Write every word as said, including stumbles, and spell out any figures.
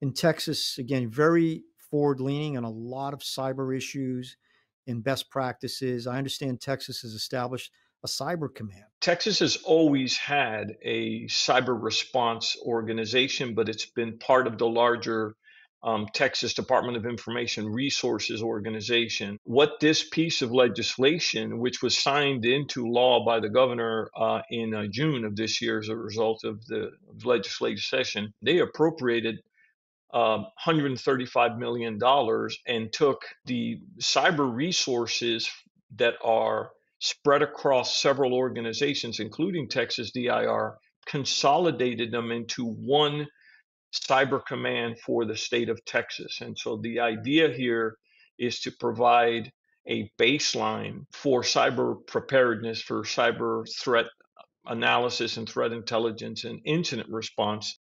in Texas, again, very forward-leaning on a lot of cyber issues and best practices. I understand Texas has established a cyber command. Texas has always had a cyber response organization, but it's been part of the larger um, Texas Department of Information Resources organization. What this piece of legislation, which was signed into law by the governor uh, in uh, June of this year as a result of the legislative session, they appropriated Um, one hundred thirty-five million dollars and took the cyber resources that are spread across several organizations, including Texas D I R, consolidated them into one cyber command for the state of Texas. And so the idea here is to provide a baseline for cyber preparedness, for cyber threat analysis and threat intelligence and incident response